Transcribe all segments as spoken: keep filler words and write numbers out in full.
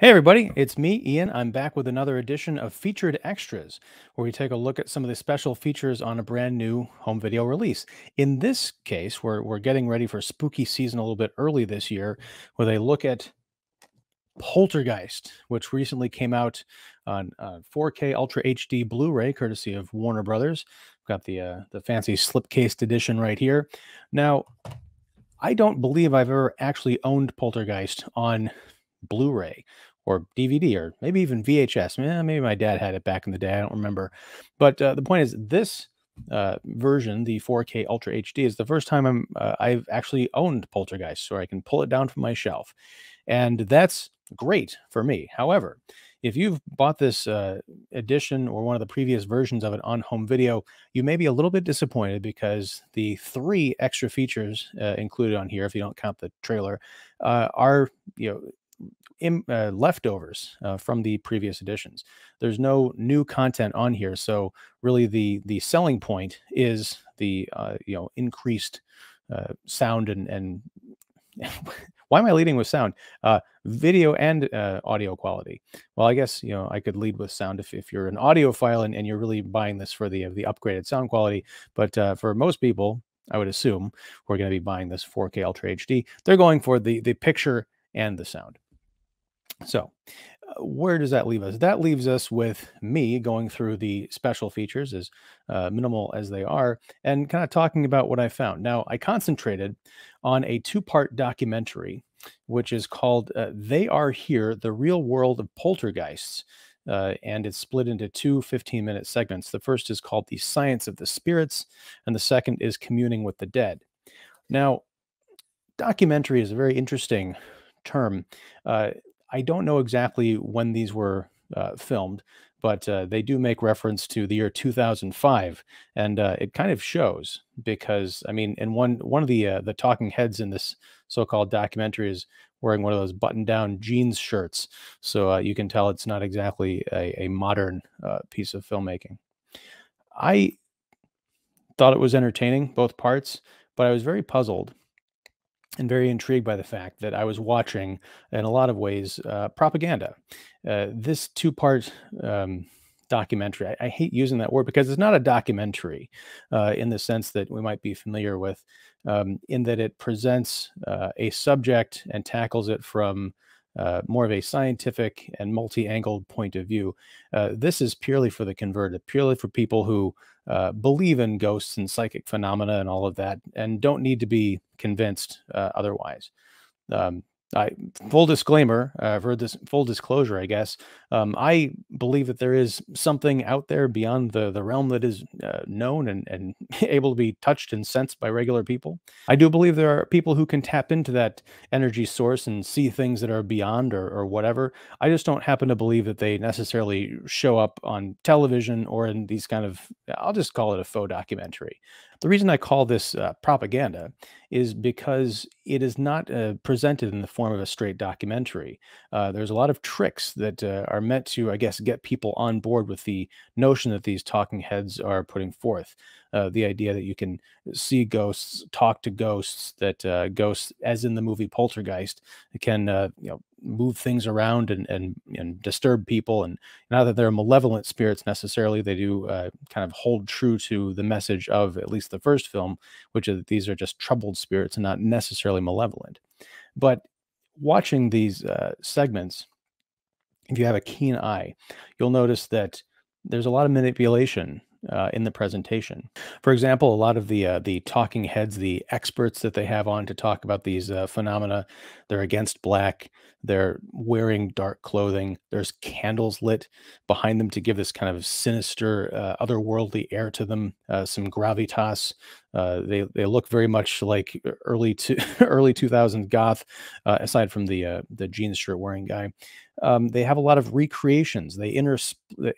Hey everybody, it's me, Ian. I'm back with another edition of Featured Extras, where we take a look at some of the special features on a brand new home video release. In this case, we're, we're getting ready for spooky season a little bit early this year with a look at Poltergeist, which recently came out on uh, four K Ultra H D Blu-ray, courtesy of Warner Brothers. We've got the, uh, the fancy slipcased edition right here. Now, I don't believe I've ever actually owned Poltergeist on Blu-ray or D V D or maybe even V H S. Maybe my dad had it back in the day. I don't remember. But uh, the point is, this uh, version, the four K Ultra H D, is the first time I'm uh, I've actually owned Poltergeist, or I can pull it down from my shelf, and that's great for me. However, if you've bought this uh, edition or one of the previous versions of it on home video, you may be a little bit disappointed because the three extra features uh, included on here, if you don't count the trailer, uh, are you know. In, uh, leftovers uh, from the previous editions. There's no new content on here, so really the the selling point is the uh, you know increased uh, sound and and why am I leading with sound? Uh, video and uh, audio quality. Well, I guess you know I could lead with sound if, if you're an audiophile and, and you're really buying this for the the upgraded sound quality, but uh, for most people, I would assume, who are going to be buying this four K Ultra H D, they're going for the the picture and the sound. So uh, where does that leave us? That leaves us with me going through the special features, as uh, minimal as they are, and kind of talking about what I found. Now, I concentrated on a two-part documentary, which is called uh, They Are Here: The Real World of Poltergeists. Uh, and it's split into two fifteen-minute segments. The first is called The Science of the Spirits, and the second is Communing with the Dead. Now, documentary is a very interesting term. Uh, I don't know exactly when these were uh, filmed, but uh, they do make reference to the year two thousand five, and uh, it kind of shows because, I mean, and one one of the uh, the talking heads in this so-called documentary is wearing one of those button-down jeans shirts, so uh, you can tell it's not exactly a, a modern uh, piece of filmmaking. I thought it was entertaining, both parts, but I was very puzzled and very intrigued by the fact that I was watching, in a lot of ways, uh, propaganda. Uh, this two-part um, documentary, I, I hate using that word because it's not a documentary uh, in the sense that we might be familiar with, um, in that it presents uh, a subject and tackles it from uh, more of a scientific and multi-angled point of view. Uh, this is purely for the converted, purely for people who Uh, believe in ghosts and psychic phenomena and all of that, and don't need to be convinced uh, otherwise. Um, I, full disclaimer, uh, for this full disclosure, I guess, um, I believe that there is something out there beyond the, the realm that is uh, known and, and able to be touched and sensed by regular people. I do believe there are people who can tap into that energy source and see things that are beyond or, or whatever. I just don't happen to believe that they necessarily show up on television or in these kind of, I'll just call it a faux documentary. The reason I call this uh, propaganda is because it is not uh, presented in the form of a straight documentary. Uh, there's a lot of tricks that uh, are meant to, I guess, get people on board with the notion that these talking heads are putting forth. Uh, the idea that you can see ghosts, talk to ghosts, that uh, ghosts, as in the movie Poltergeist, can uh, you know move things around and and, and disturb people. And not that they're malevolent spirits necessarily, they do uh, kind of hold true to the message of at least the first film, which is that these are just troubled spirits and not necessarily malevolent. But watching these uh, segments, if you have a keen eye, you'll notice that there's a lot of manipulation Uh, in the presentation. For example, a lot of the uh, the talking heads, the experts that they have on to talk about these uh, phenomena, they're against black, they're wearing dark clothing, there's candles lit behind them to give this kind of sinister, uh, otherworldly air to them, uh, some gravitas. Uh, they they look very much like early to early two thousands goth, uh, aside from the uh, the jeans shirt wearing guy. Um, they have a lot of recreations. They inter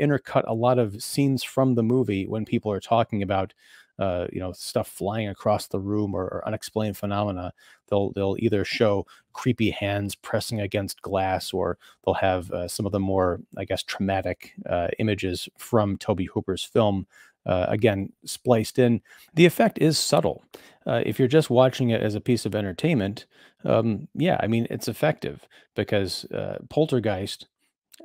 intercut a lot of scenes from the movie when people are talking about uh, you know stuff flying across the room or, or unexplained phenomena. They'll they'll either show creepy hands pressing against glass, or they'll have uh, some of the more, I guess, traumatic uh, images from Toby Hooper's film uh, again, spliced in. The effect is subtle. Uh, if you're just watching it as a piece of entertainment, um, yeah, I mean, it's effective because uh, Poltergeist,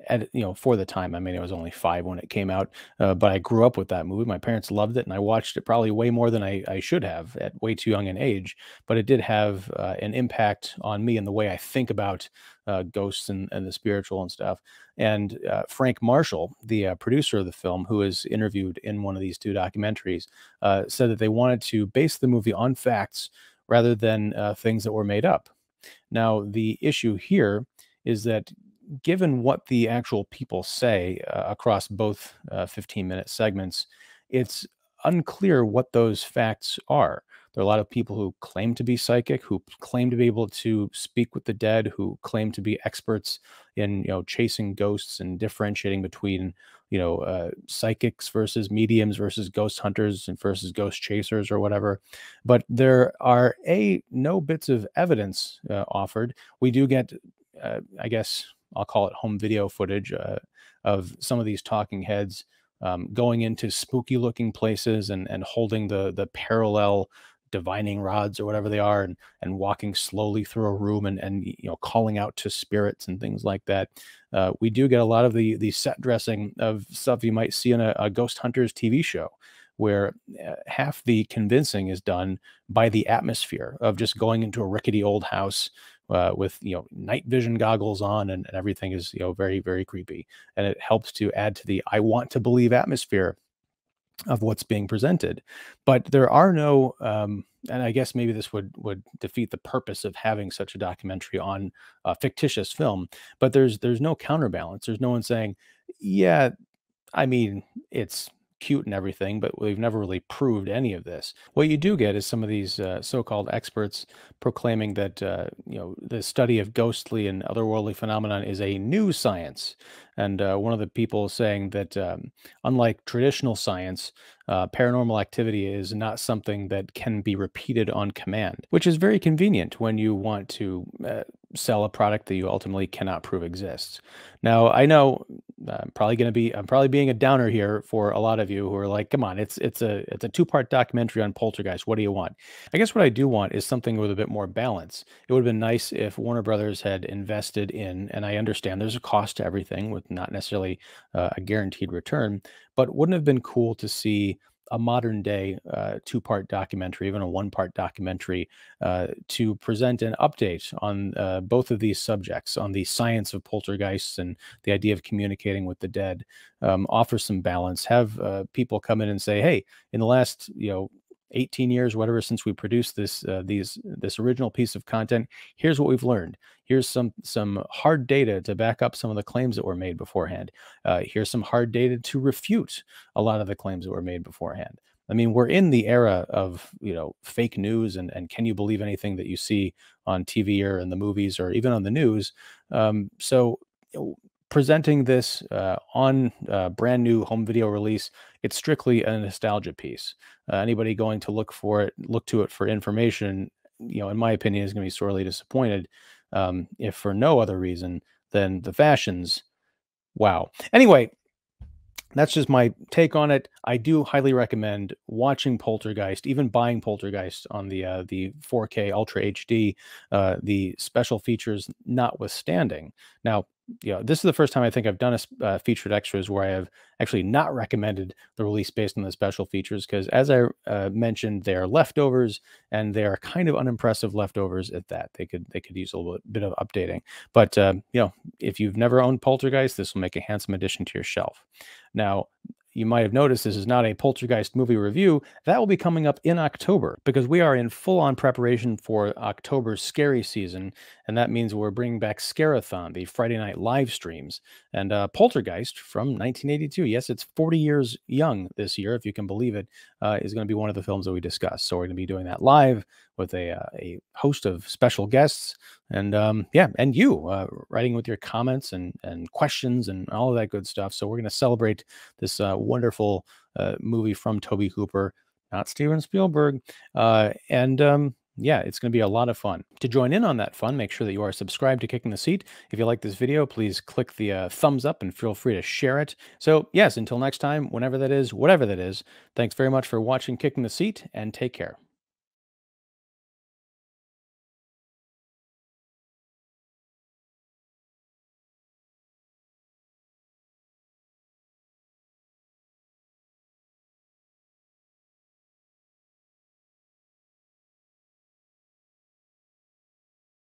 at, you know, for the time, I mean, I was only five when it came out, uh, but I grew up with that movie. My parents loved it, and I watched it probably way more than I, I should have at way too young an age, but it did have uh, an impact on me in the way I think about uh, ghosts and, and the spiritual and stuff. And uh, Frank Marshall, the uh, producer of the film, who is interviewed in one of these two documentaries, uh, said that they wanted to base the movie on facts rather than uh, things that were made up. Now, the issue here is that given what the actual people say uh, across both uh, fifteen minute segments, it's unclear what those facts are. There are a lot of people who claim to be psychic, who claim to be able to speak with the dead, who claim to be experts in, you know, chasing ghosts and differentiating between, you know, uh, psychics versus mediums versus ghost hunters and versus ghost chasers or whatever. But there are a no bits of evidence uh, offered. We do get, uh, I guess, I'll call it home video footage uh, of some of these talking heads um, going into spooky looking places and, and holding the, the parallel divining rods or whatever they are, and, and walking slowly through a room and, and, you know, calling out to spirits and things like that. Uh, we do get a lot of the, the set dressing of stuff you might see in a, a Ghost Hunters T V show, where half the convincing is done by the atmosphere of just going into a rickety old house uh, with, you know, night vision goggles on, and, and everything is, you know, very, very creepy. And it helps to add to the I want to believe atmosphere of what's being presented. But there are no, um, and I guess maybe this would, would defeat the purpose of having such a documentary on a fictitious film, but there's, there's no counterbalance. There's no one saying, yeah, I mean, it's cute and everything, but we've never really proved any of this. What you do get is some of these uh, so-called experts proclaiming that uh, you know, the study of ghostly and otherworldly phenomenon is a new science, and uh, one of the people saying that um, unlike traditional science, uh, paranormal activity is not something that can be repeated on command, which is very convenient when you want to uh, sell a product that you ultimately cannot prove exists. Now, I know I'm probably going to be, I'm probably being a downer here for a lot of you who are like, come on, it's, it's a, it's a two-part documentary on Poltergeist. What do you want? I guess what I do want is something with a bit more balance. It would have been nice if Warner Brothers had invested in, and I understand there's a cost to everything with not necessarily uh, a guaranteed return, but wouldn't it have been cool to see a modern day uh, two-part documentary, even a one-part documentary, uh, to present an update on uh, both of these subjects, on the science of poltergeists and the idea of communicating with the dead, um, offer some balance, have uh, people come in and say, hey, in the last, you know, eighteen years, whatever, since we produced this, uh, these, this original piece of content, here's what we've learned. Here's some, some hard data to back up some of the claims that were made beforehand. Uh, here's some hard data to refute a lot of the claims that were made beforehand. I mean, we're in the era of, you know, fake news and, and can you believe anything that you see on T V or in the movies or even on the news? Um, so presenting this uh, on a brand new home video release, it's strictly a nostalgia piece. Uh, anybody going to look for it, look to it for information, you know, in my opinion, is going to be sorely disappointed. Um, if for no other reason than the fashions. Wow. Anyway, that's just my take on it. I do highly recommend watching Poltergeist, even buying Poltergeist on the uh, the four K Ultra H D, uh, the special features notwithstanding. Now, you know, this is the first time I think I've done a uh, featured extras where I have actually not recommended the release based on the special features, because as I uh, mentioned, they are leftovers, and they are kind of unimpressive leftovers at that. They could they could use a little bit of updating. But, uh, you know, if you've never owned Poltergeist, this will make a handsome addition to your shelf. Now, you might have noticed this is not a Poltergeist movie review. That will be coming up in October, because we are in full-on preparation for October's scary season, and that means we're bringing back Scarathon, the Friday night live streams, and uh, Poltergeist from nineteen eighty-two. Yes, it's forty years young this year, if you can believe it, uh, is going to be one of the films that we discuss. So we're going to be doing that live with a, uh, a host of special guests, and um, yeah, and you uh, writing with your comments and, and questions and all of that good stuff. So we're going to celebrate this uh, wonderful uh, movie from Toby Hooper, not Steven Spielberg. Uh, and um, yeah, it's going to be a lot of fun. To join in on that fun, make sure that you are subscribed to Kicking the Seat. If you like this video, please click the uh, thumbs up and feel free to share it. So yes, until next time, whenever that is, whatever that is, thanks very much for watching Kicking the Seat, and take care.